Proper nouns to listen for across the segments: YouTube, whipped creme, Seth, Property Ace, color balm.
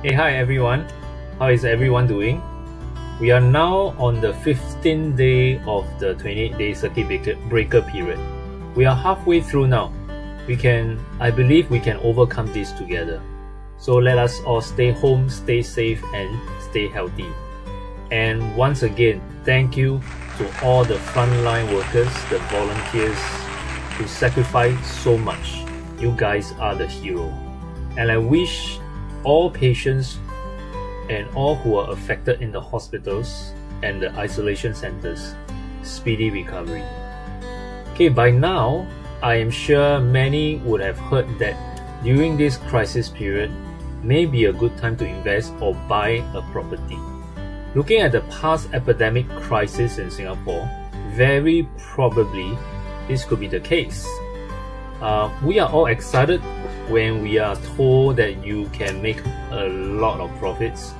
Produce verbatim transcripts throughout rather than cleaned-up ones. Hey, hi everyone. How is everyone doing? We are now on the fifteenth day of the twenty-eight day circuit breaker period. We are halfway through now. We can, I believe we can overcome this together. So let us all stay home, stay safe and stay healthy. And once again, thank you to all the frontline workers, the volunteers who sacrificed so much. You guys are the hero. And I wish all patients and all who are affected in the hospitals and the isolation centers speedy recovery. Okay, by now, I am sure many would have heard that during this crisis period may be a good time to invest or buy a property. Looking at the past epidemic crisis in Singapore, very probably this could be the case. Uh, we are all excited when we are told that you can make a lot of profits,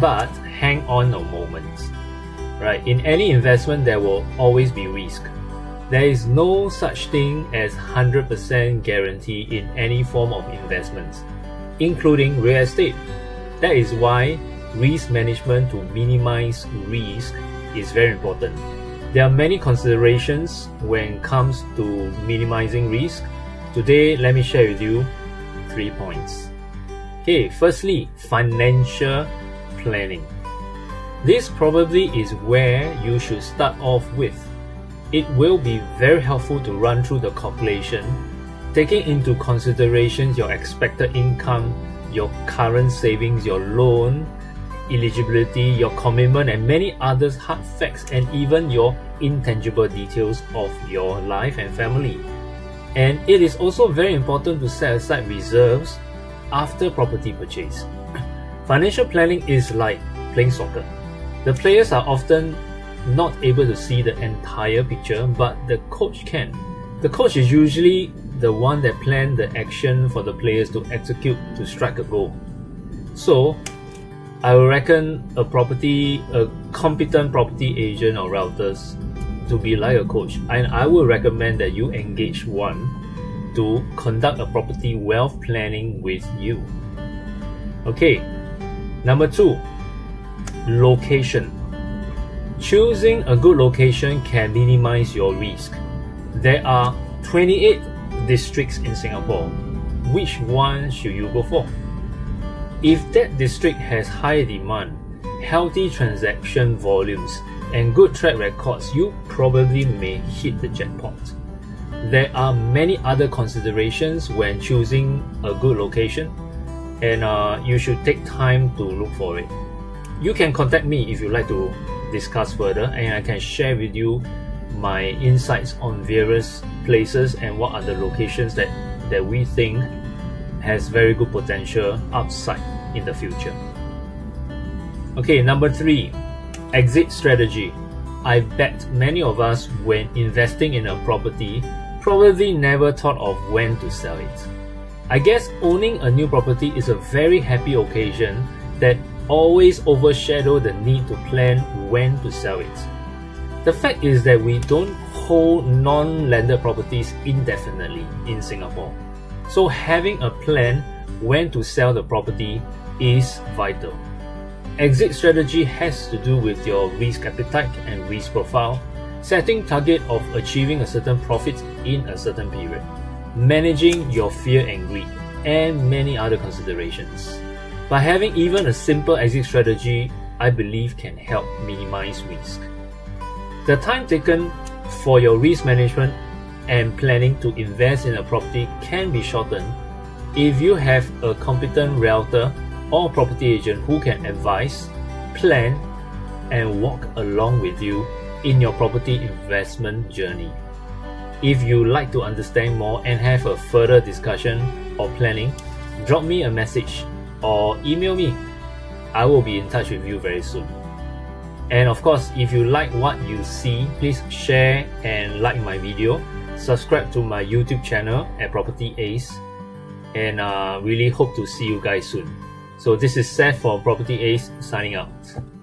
but hang on a moment, right? In any investment, there will always be risk. There is no such thing as one hundred percent guarantee in any form of investments, including real estate. That is why risk management to minimize risk is very important. There are many considerations when it comes to minimizing risk. Today, let me share with you three points. Okay, firstly, financial planning. This probably is where you should start off with. It will be very helpful to run through the calculation, taking into consideration your expected income, your current savings, your loan, eligibility, your commitment, and many other hard facts, and even your intangible details of your life and family. And it is also very important to set aside reserves after property purchase. Financial planning is like playing soccer. The players are often not able to see the entire picture, but the coach can. The coach is usually the one that plans the action for the players to execute to strike a goal. So, I would reckon a property, a competent property agent or realtors to be like a coach, and I would recommend that you engage one to conduct a property wealth planning with you. Okay, number two, location. Choosing a good location can minimize your risk. There are twenty-eight districts in Singapore. Which one should you go for? If that district has high demand, healthy transaction volumes, and good track records, you probably may hit the jackpot. There are many other considerations when choosing a good location, and uh, you should take time to look for it. You can contact me if you'd like to discuss further, and I can share with you my insights on various places and what are the locations that, that we think has very good potential upside in the future. Okay, number three. Exit strategy. I bet many of us, when investing in a property, probably never thought of when to sell it. I guess owning a new property is a very happy occasion that always overshadows the need to plan when to sell it. The fact is that we don't hold non-landed properties indefinitely in Singapore. So having a plan when to sell the property is vital. Exit strategy has to do with your risk appetite and risk profile, setting target of achieving a certain profit in a certain period, managing your fear and greed, and many other considerations. By having even a simple exit strategy, I believe can help minimize risk. The time taken for your risk management and planning to invest in a property can be shortened if you have a competent realtor or property agent who can advise, plan, and walk along with you in your property investment journey. If you like to understand more and have a further discussion or planning, drop me a message or email me. I will be in touch with you very soon. And of course, if you like what you see, please share and like my video, subscribe to my YouTube channel at Property Ace, and uh, really hope to see you guys soon. So this is Seth for Property Ace signing out.